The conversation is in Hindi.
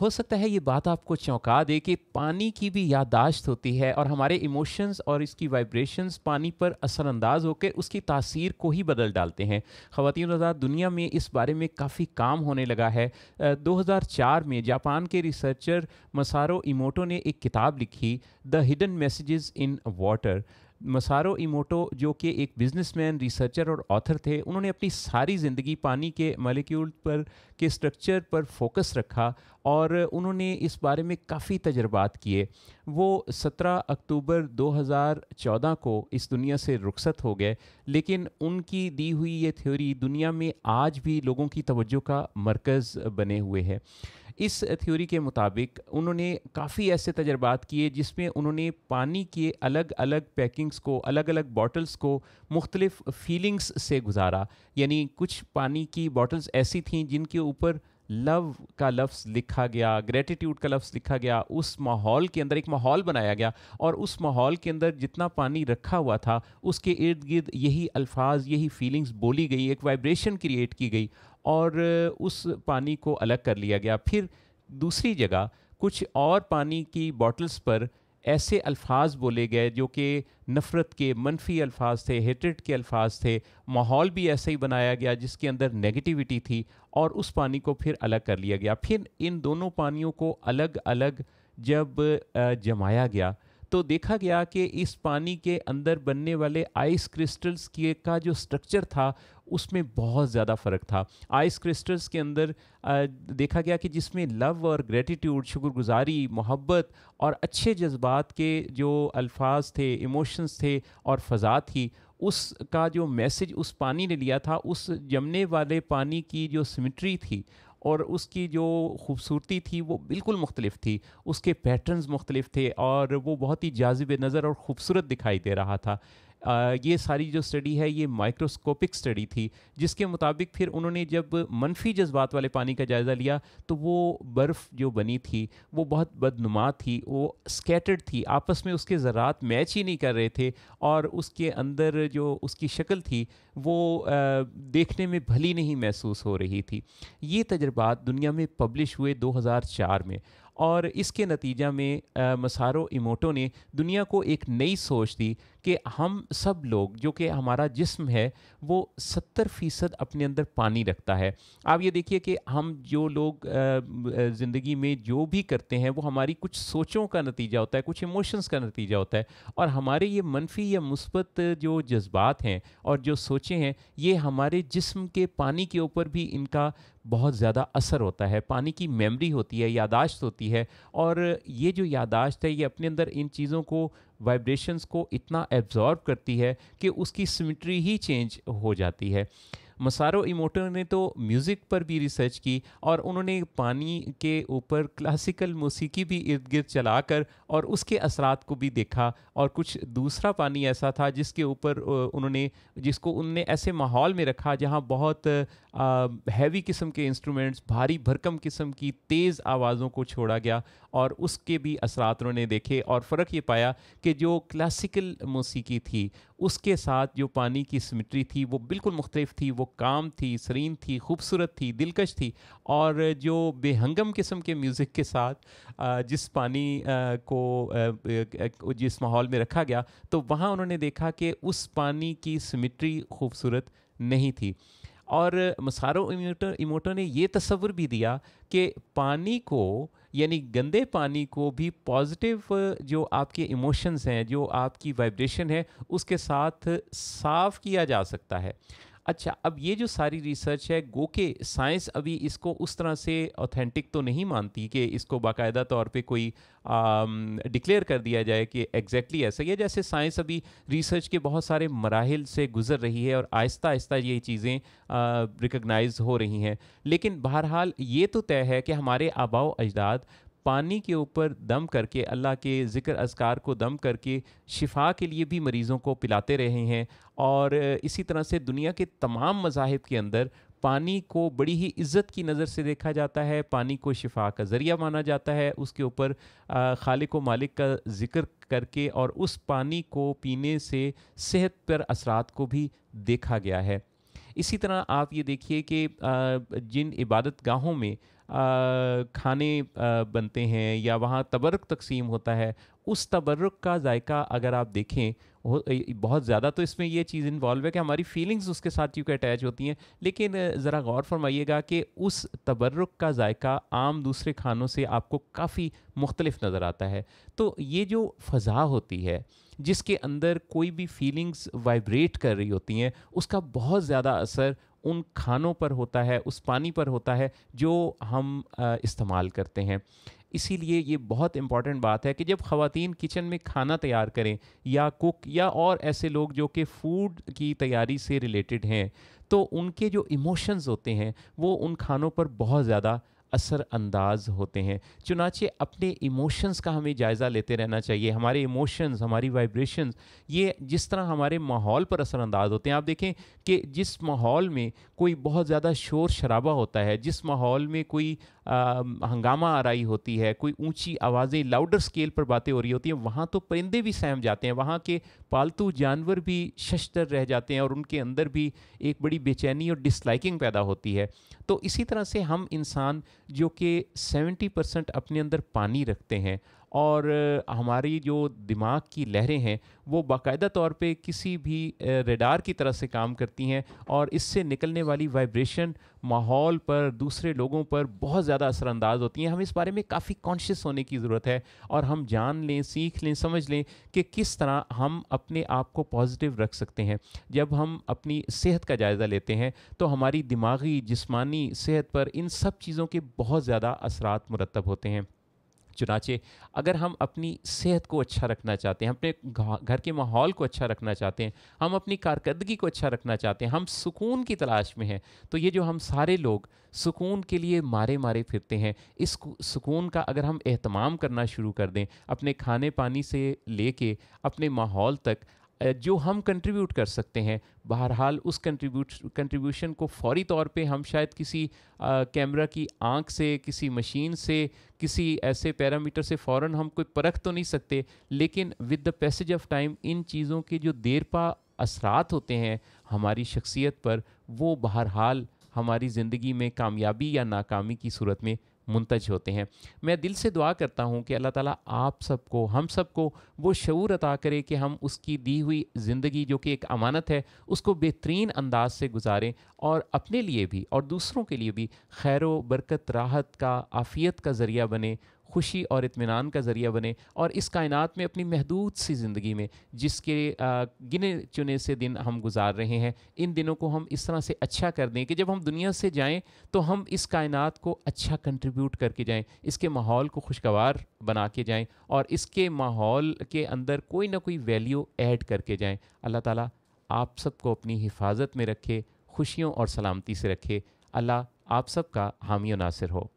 हो सकता है ये बात आपको चौंका दे कि पानी की भी याददाश्त होती है और हमारे इमोशंस और इसकी वाइब्रेशंस पानी पर असरअंदाज होकर उसकी तासीर को ही बदल डालते हैं। ख़वातीन रज़ा दुनिया में इस बारे में काफ़ी काम होने लगा है। 2004 में जापान के रिसर्चर मसारो इमोटो ने एक किताब लिखी the hidden messages in water. Masaru Emoto जो कि एक बिजनेसमैन, रिसर्चर और ऑथर थे, उन्होंने अपनी सारी ज़िंदगी पानी के मॉलिक्यूल पर के स्ट्रक्चर पर फोकस रखा और उन्होंने इस बारे में काफ़ी तजर्बात किए। वो 17 अक्टूबर 2014 को इस दुनिया से रुखसत हो गए, लेकिन उनकी दी हुई ये थ्योरी दुनिया में आज भी लोगों की तवज्जो का मरकज़ बने हुए है। इस थ्योरी के मुताबिक उन्होंने काफ़ी ऐसे तजर्बात किए जिसमें उन्होंने पानी के अलग अलग पैकिंग्स को, अलग अलग बॉटल्स को मुख्तलिफ़ फीलिंग्स से गुजारा। यानी कुछ पानी की बॉटल्स ऐसी थीं जिनके ऊपर लव का लफ्ज़ लिखा गया, ग्रेटिट्यूड का लफ्ज़ लिखा गया, उस माहौल के अंदर एक माहौल बनाया गया और उस माहौल के अंदर जितना पानी रखा हुआ था उसके इर्द गिर्द यही अल्फाज, यही फीलिंग्स बोली गई, एक वाइब्रेशन क्रिएट की गई और उस पानी को अलग कर लिया गया। फिर दूसरी जगह कुछ और पानी की बॉटल्स पर ऐसे अल्फाज बोले गए जो कि नफ़रत के मनफी अल्फाज थे, हेट्रेड के अल्फाज थे। माहौल भी ऐसे ही बनाया गया जिसके अंदर नेगेटिविटी थी और उस पानी को फिर अलग कर लिया गया। फिर इन दोनों पानियों को अलग अलग जब जमाया गया तो देखा गया कि इस पानी के अंदर बनने वाले आइस क्रिस्टल्स का जो स्ट्रक्चर था उसमें बहुत ज़्यादा फ़र्क था। आइस क्रिस्टल्स के अंदर देखा गया कि जिसमें लव और ग्रेटिट्यूड, शुक्रगुजारी, मोहब्बत और अच्छे जज्बात के जो अल्फाज थे, इमोशंस थे और फ़ज़ा थी, उसका जो मैसेज उस पानी ने लिया था, उस जमने वाले पानी की जो सिमेट्री थी और उसकी जो खूबसूरती थी वो बिल्कुल मुख्तलिफ थी। उसके पैटर्न्स मुख्तलिफ थे और वो बहुत ही जाज़िब नज़र और ख़ूबसूरत दिखाई दे रहा था। ये सारी जो स्टडी है ये माइक्रोस्कोपिक स्टडी थी, जिसके मुताबिक फिर उन्होंने जब मनफी जज्बात वाले पानी का जायज़ा लिया तो वो बर्फ़ जो बनी थी वो बहुत बदनुमा थी, वो स्कैटर्ड थी, आपस में उसके ज़रात मैच ही नहीं कर रहे थे और उसके अंदर जो उसकी शक्ल थी वो देखने में भली नहीं महसूस हो रही थी। ये तजर्बात दुनिया में पब्लिश हुए 2004 में और इसके नतीजा में मसारो इमोटो ने दुनिया को एक नई सोच दी कि हम सब लोग, जो कि हमारा जिस्म है वो 70% अपने अंदर पानी रखता है। आप ये देखिए कि हम जो लोग ज़िंदगी में जो भी करते हैं वो हमारी कुछ सोचों का नतीजा होता है, कुछ इमोशंस का नतीजा होता है और हमारे ये मनफी या मुस्बत जो जज्बात हैं और जो सोचें हैं ये हमारे जिस्म के पानी के ऊपर भी इनका बहुत ज़्यादा असर होता है। पानी की मेमोरी होती है, यादाश्त होती है और ये जो यादाश्त है ये अपने अंदर इन चीज़ों को, वाइब्रेशंस को इतना एब्जॉर्ब करती है कि उसकी सिमेट्री ही चेंज हो जाती है। मसारो इमोटो ने तो म्यूज़िक पर भी रिसर्च की और उन्होंने पानी के ऊपर क्लासिकल मौसीकी भी इर्द गिर्द चला कर और उसके असरात को भी देखा और कुछ दूसरा पानी ऐसा था जिसके ऊपर जिसको उनने ऐसे माहौल में रखा जहाँ बहुत हैवी किस्म के इंस्ट्रूमेंट्स, भारी भरकम किस्म की तेज़ आवाज़ों को छोड़ा गया और उसके भी असरात उन्होंने देखे और फ़र्क ये पाया कि जो क्लासिकल मौसीकी थी उसके साथ जो पानी की सिमेट्री थी वो बिल्कुल मुख्तलिफ थी, वो काम थी, सरीन थी, खूबसूरत थी, दिलकश थी और जो बेहंगम किस्म के म्यूज़िक के साथ जिस पानी को जिस माहौल में रखा गया तो वहाँ उन्होंने देखा कि उस पानी की सिमेट्री खूबसूरत नहीं थी। और मसारो इमोटो ने ये तस्वुर भी दिया कि पानी को, यानी गंदे पानी को भी पॉजिटिव जो आपके इमोशंस हैं, जो आपकी वाइब्रेशन है उसके साथ साफ़ किया जा सकता है। अच्छा, अब ये जो सारी रिसर्च है, गो के साइंस अभी इसको उस तरह से ऑथेंटिक तो नहीं मानती कि इसको बाकायदा तौर पे कोई डिक्लेयर कर दिया जाए कि एग्जैक्टली ऐसा ही है। जैसे साइंस अभी रिसर्च के बहुत सारे मराहिल से गुज़र रही है और आहिस्ता आहिस्ता ये चीज़ें रिकगनाइज़ हो रही हैं, लेकिन बहरहाल ये तो तय है कि हमारे आबाओ अजदाद पानी के ऊपर दम करके, अल्लाह के ज़िक्र अज़कार को दम करके शिफा के लिए भी मरीज़ों को पिलाते रहे हैं और इसी तरह से दुनिया के तमाम मज़ाहिब के अंदर पानी को बड़ी ही इज़्ज़त की नज़र से देखा जाता है, पानी को शिफा का ज़रिया माना जाता है, उसके ऊपर खालिक व मालिक का ज़िक्र करके और उस पानी को पीने से सेहत पर असरात को भी देखा गया है। इसी तरह आप ये देखिए कि जिन इबादत गाहों में खाने बनते हैं या वहाँ तबर्रुक तकसीम होता है, उस तबर्रुक का जायका अगर आप देखें बहुत ज़्यादा, तो इसमें यह चीज़ इन्वॉल्व है कि हमारी फीलिंग्स उसके साथ क्योंकि अटैच होती हैं। लेकिन ज़रा गौर फरमाइएगा कि उस तबर्रुक का जायका आम दूसरे खानों से आपको काफ़ी मुख्तलिफ नज़र आता है। तो ये जो फ़ज़ा होती है जिसके अंदर कोई भी फीलिंग्स वाइब्रेट कर रही होती हैं, उसका बहुत ज़्यादा असर उन खानों पर होता है, उस पानी पर होता है जो हम इस्तेमाल करते हैं। इसीलिए ये बहुत इम्पॉर्टेंट बात है कि जब ख़वातीन किचन में खाना तैयार करें या कुक या और ऐसे लोग जो कि फ़ूड की तैयारी से रिलेटेड हैं, तो उनके जो इमोशंस होते हैं वो उन खानों पर बहुत ज़्यादा असरअंदाज होते हैं। चुनाचे अपने इमोशंस का हमें जायज़ा लेते रहना चाहिए। हमारे इमोशंस, हमारी वाइब्रेशंस, ये जिस तरह हमारे माहौल पर असरअंदाज होते हैं। आप देखें कि जिस माहौल में कोई बहुत ज़्यादा शोर शराबा होता है, जिस माहौल में कोई हंगामा आराई होती है, कोई ऊंची आवाज़ें, लाउडर स्केल पर बातें हो रही होती हैं, वहाँ तो परिंदे भी सहम जाते हैं, वहाँ के पालतू जानवर भी शशतर रह जाते हैं और उनके अंदर भी एक बड़ी बेचैनी और डिसलाइकिंग पैदा होती है। तो इसी तरह से हम इंसान जो कि 70% अपने अंदर पानी रखते हैं और हमारी जो दिमाग की लहरें हैं वो बाकायदा तौर पे किसी भी रेडार की तरह से काम करती हैं और इससे निकलने वाली वाइब्रेशन माहौल पर, दूसरे लोगों पर बहुत ज़्यादा असरअंदाज होती हैं। हमें इस बारे में काफ़ी कॉन्शियस होने की ज़रूरत है और हम जान लें, सीख लें, समझ लें कि किस तरह हम अपने आप को पॉजिटिव रख सकते हैं। जब हम अपनी सेहत का जायज़ा लेते हैं तो हमारी दिमागी, जिस्मानी सेहत पर इन सब चीज़ों के बहुत ज़्यादा असरात मुरतब होते हैं। चुनाचे अगर हम अपनी सेहत को अच्छा रखना चाहते हैं, अपने घर के माहौल को अच्छा रखना चाहते हैं, हम अपनी कारकर्दगी को अच्छा रखना चाहते हैं, हम सुकून की तलाश में हैं, तो ये जो हम सारे लोग सुकून के लिए मारे मारे फिरते हैं, इस सुकून का अगर हम एहतमाम करना शुरू कर दें, अपने खाने पानी से लेके अपने माहौल तक जो हम कंट्रीब्यूट कर सकते हैं, बहरहाल उस कंट्रीब्यूशन को फौरी तौर पे हम शायद किसी कैमरा की आंख से, किसी मशीन से, किसी ऐसे पैरामीटर से फ़ौरन हम कोई परख तो नहीं सकते, लेकिन with the passage of time इन चीज़ों के जो देरपा असरात होते हैं हमारी शख्सियत पर, वो बहरहाल हमारी ज़िंदगी में कामयाबी या नाकामी की सूरत में मुंतज होते हैं। मैं दिल से दुआ करता हूं कि अल्लाह ताला आप सबको, हम सबको वो शऊर अता करे कि हम उसकी दी हुई ज़िंदगी जो कि एक अमानत है, उसको बेहतरीन अंदाज से गुजारें और अपने लिए भी और दूसरों के लिए भी खैर व बरकत, राहत का, आफ़ियत का ज़रिया बने, खुशी और इत्मीनान का ज़रिया बने और इस कायनात में अपनी महदूद सी ज़िंदगी में जिसके गिने चुने से दिन हम गुजार रहे हैं, इन दिनों को हम इस तरह से अच्छा कर दें कि जब हम दुनिया से जाएं तो हम इस कायनात को अच्छा कंट्रीब्यूट करके जाएं, इसके माहौल को खुशगवार बना के जाएं और इसके माहौल के अंदर कोई ना कोई वैल्यू ऐड करके जाएँ। अल्लाह ताला आप सबको अपनी हिफाजत में रखे, खुशियों और सलामती से रखे। अल्लाह आप सबका हामी और नासिर हो।